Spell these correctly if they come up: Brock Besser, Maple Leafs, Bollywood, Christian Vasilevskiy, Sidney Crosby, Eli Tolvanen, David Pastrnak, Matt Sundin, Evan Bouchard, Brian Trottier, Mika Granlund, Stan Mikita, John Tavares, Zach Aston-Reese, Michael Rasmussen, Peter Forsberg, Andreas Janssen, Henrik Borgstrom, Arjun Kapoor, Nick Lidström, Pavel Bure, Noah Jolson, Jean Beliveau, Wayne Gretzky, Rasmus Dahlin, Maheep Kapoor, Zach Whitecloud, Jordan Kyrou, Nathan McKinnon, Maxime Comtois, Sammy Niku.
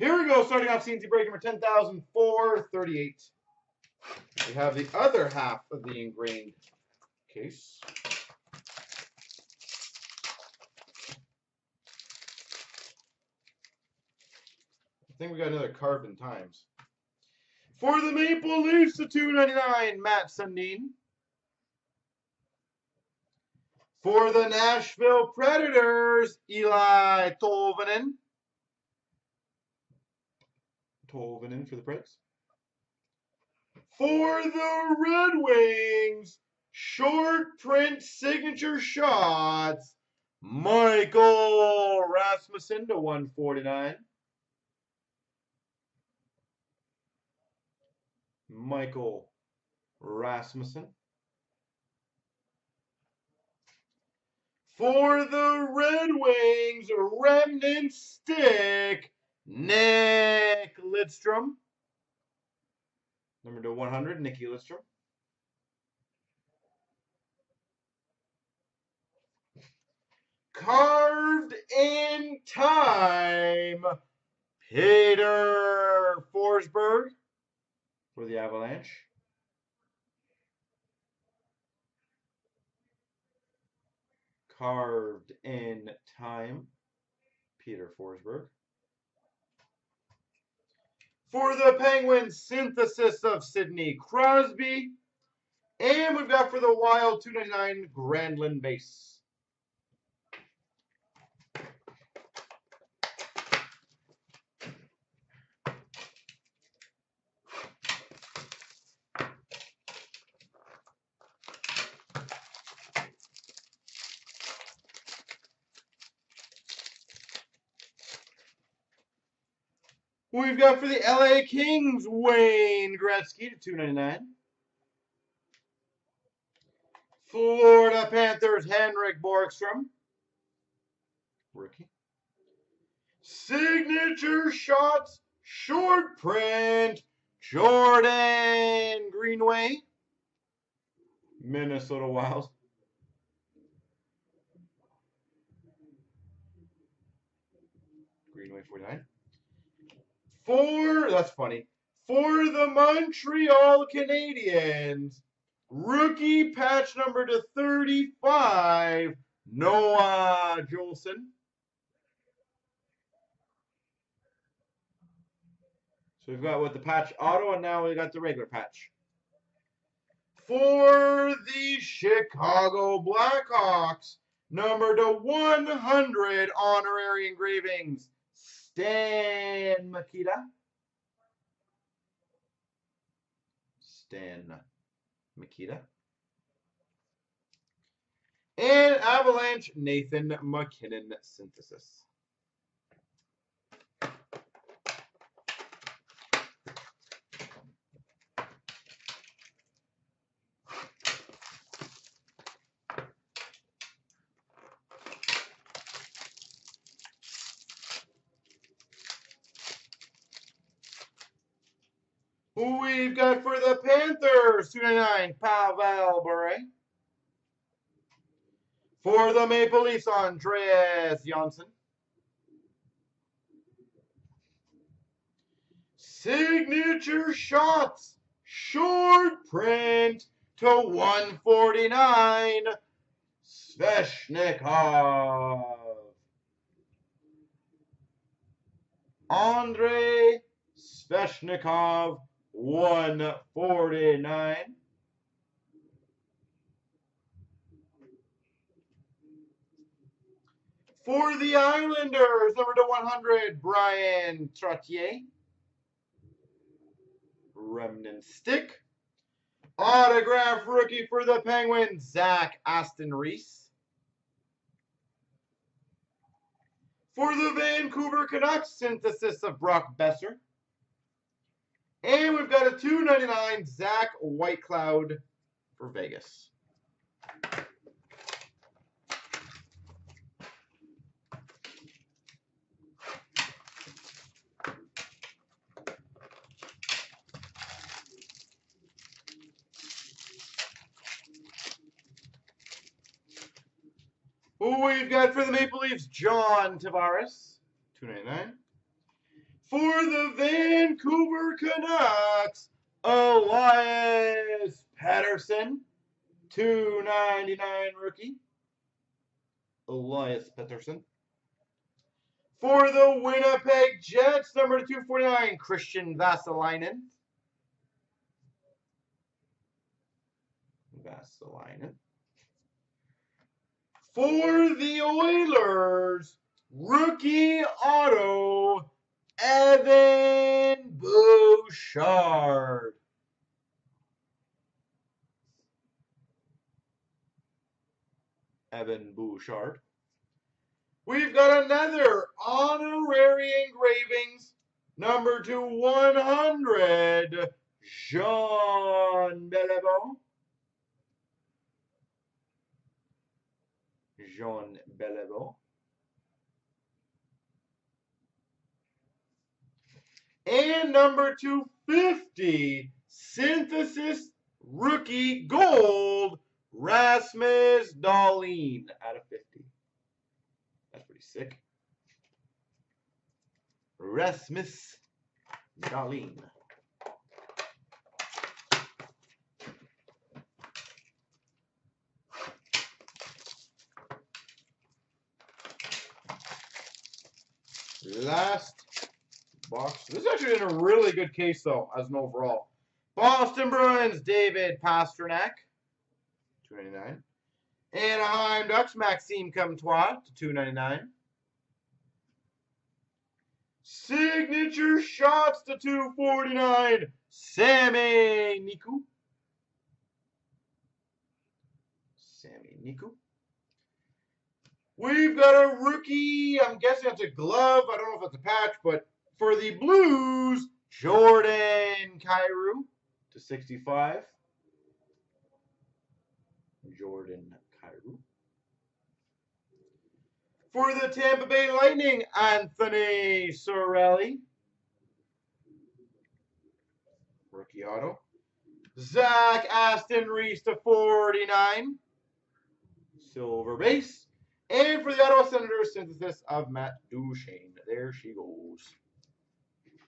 Here we go, starting off CNC break number 10,438. We have the other half of the ingrained case. I think we got another carved in times. For the Maple Leafs, the $2.99, Matt Sundin. For the Nashville Predators, Eli Tolvanen. Tolvanen for the Preds. For the Red Wings, short print signature shots, Michael Rasmussen to 149. Michael Rasmussen. For the Red Wings, remnant stick, Nick Lidström. Number to 100, Nicky Lidström. Carved in time, Peter Forsberg for the Avalanche. Carved in time, Peter Forsberg. For the Penguins, synthesis of Sidney Crosby. And we've got for the Wild, $2.99 Granlund base. We've got for the LA Kings, Wayne Gretzky to 299. Florida Panthers, Henrik Borgstrom. Rookie. Signature shots, short print, Jordan Greenway. Minnesota Wild. Greenway 49. That's funny. For the Montreal Canadiens, rookie patch number to 35, Noah Jolson. So we've got with the patch auto, and now we've got the regular patch. For the Chicago Blackhawks, number to 100, honorary engravings, Stan Mikita. Stan Mikita. And Avalanche, Nathan McKinnon synthesis. We've got for the Panthers, 299, Pavel Bure. For the Maple Leafs, Andreas Janssen. Signature shots, short print to 149, Svechnikov. Andrei Svechnikov. 149. For the Islanders, number to 100, Brian Trottier. Remnant stick. Autograph rookie for the Penguins, Zach Aston-Reese. For the Vancouver Canucks, synthesis of Brock Besser. And we've got a $2.99 Zach Whitecloud for Vegas. We've got for the Maple Leafs John Tavares, $2.99. for the Vancouver Canucks, Elias Pettersson, $2.99 rookie. Elias Pettersson. For the Winnipeg Jets, number 249, Christian Vasilevskiy. For the Oilers, rookie auto, Evan Bouchard. Evan Bouchard. We've got another honorary engravings, number 2/100, Jean Beliveau. Jean Beliveau. And number 250, synthesis rookie gold, Rasmus Dahlin out of 50. That's pretty sick. Rasmus Dahlin. Last box. This is actually in a really good case, though, as an overall. Boston Bruins, David Pastrnak, $2.99. Anaheim Ducks, Maxime Comtois, $2.99. Signature shots to $2.49, Sammy Niku. Sammy Niku. We've got a rookie, I'm guessing that's a glove, I don't know if that's a patch, but for the Blues, Jordan Kyrou to 65. Jordan Kyrou. For the Tampa Bay Lightning, Anthony Cirelli. Rookie auto. Zach Aston-Reese to 49. Silver base. And for the Ottawa Senators, synthesis of Matt Duchene. There she goes.